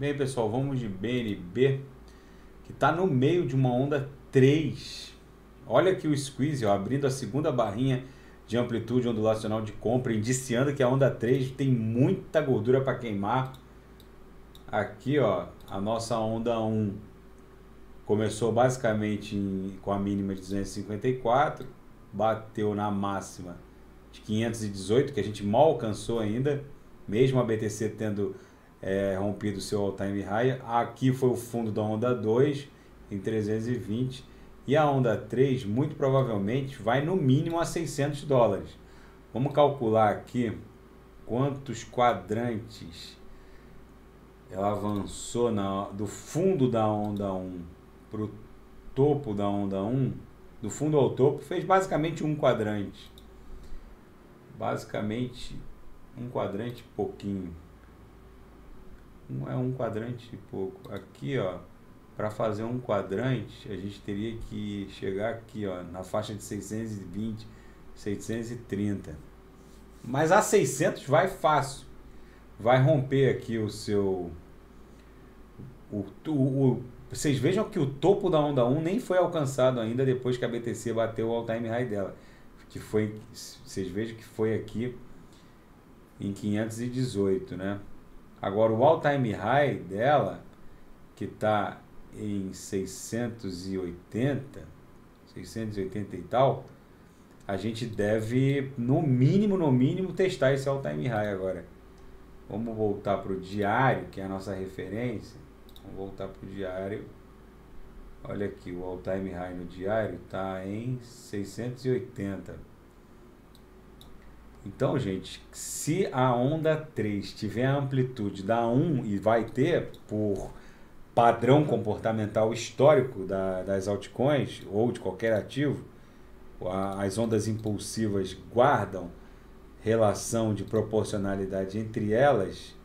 Bem, pessoal, vamos de BNB, que está no meio de uma onda 3. Olha aqui o squeeze, ó, abrindo a segunda barrinha de amplitude ondulacional de compra, indiciando que a onda 3 tem muita gordura para queimar. Aqui, ó, a nossa onda 1 começou basicamente com a mínima de 254, bateu na máxima de 518, que a gente mal alcançou ainda, mesmo a BTC tendo rompido seu all time high. Aqui foi o fundo da onda 2 em 320, e a onda 3 muito provavelmente vai no mínimo a $600. Vamos calcular aqui quantos quadrantes ela avançou do fundo da onda 1 para o topo da onda 1, do fundo ao topo, fez basicamente um quadrante. Basicamente um quadrante pouquinho. É um quadrante e pouco. Aqui, ó, para fazer um quadrante, a gente teria que chegar aqui, ó, na faixa de 620, 630. Mas a 600 vai fácil. Vai romper aqui o seu... Vocês vejam que o topo da onda 1 nem foi alcançado ainda depois que a BTC bateu o all time high dela. Que foi, vocês vejam que foi aqui em 518, né? Agora o all time high dela, que está em 680, 680 e tal, a gente deve no mínimo testar esse all time high agora. Vamos voltar para o diário, que é a nossa referência. Vamos voltar para o diário. Olha aqui, o all time high no diário está em 680. Então, gente, se a onda 3 tiver a amplitude da 1, e vai ter por padrão comportamental histórico das altcoins ou de qualquer ativo, as ondas impulsivas guardam relação de proporcionalidade entre elas,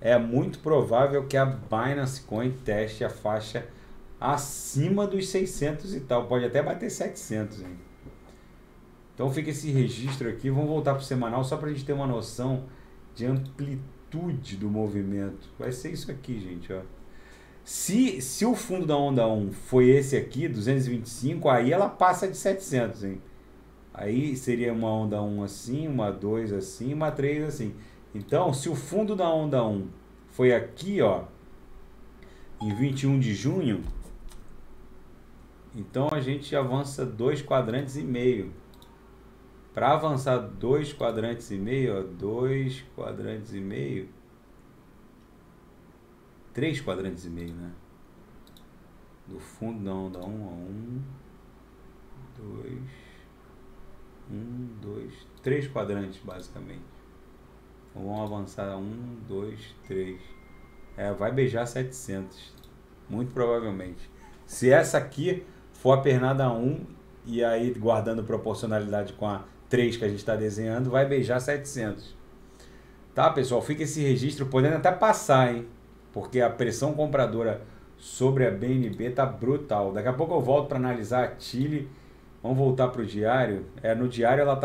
é muito provável que a Binance Coin teste a faixa acima dos 600 e tal, pode até bater 700 ainda. Então fica esse registro aqui. Vamos voltar para o semanal só para a gente ter uma noção de amplitude do movimento. Vai ser isso aqui, gente, ó. Se o fundo da onda 1 foi esse aqui, 225, aí ela passa de 700, hein? Aí seria uma onda 1 assim, uma 2 assim, uma 3 assim. Então, se o fundo da onda 1 foi aqui, ó, em 21 de junho, então a gente avança 2 quadrantes e meio. Para avançar 2 quadrantes e meio, ó, 2 quadrantes e meio, 3 quadrantes e meio, né? Do fundo da onda 1, ó, 1, 2, 3 quadrantes, basicamente. Então, vamos avançar 1, 2, 3. Vai beijar 700, muito provavelmente. Se essa aqui for a pernada 1, e aí guardando proporcionalidade com a 3 que a gente está desenhando, vai beijar 700. Tá, pessoal? Fica esse registro, podendo até passar, hein? Porque a pressão compradora sobre a BNB tá brutal. Daqui a pouco eu volto para analisar a Chiliz. Vamos voltar para o diário. No diário ela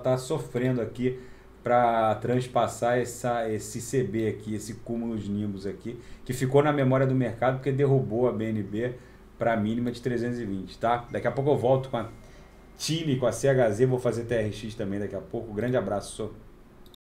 tá sofrendo aqui para transpassar esse CB aqui, esse cúmulos nimbus aqui, que ficou na memória do mercado porque derrubou a BNB para a mínima de 320, tá? Daqui a pouco eu volto com a Chiliz, com a CHZ, vou fazer TRX também daqui a pouco. Grande abraço.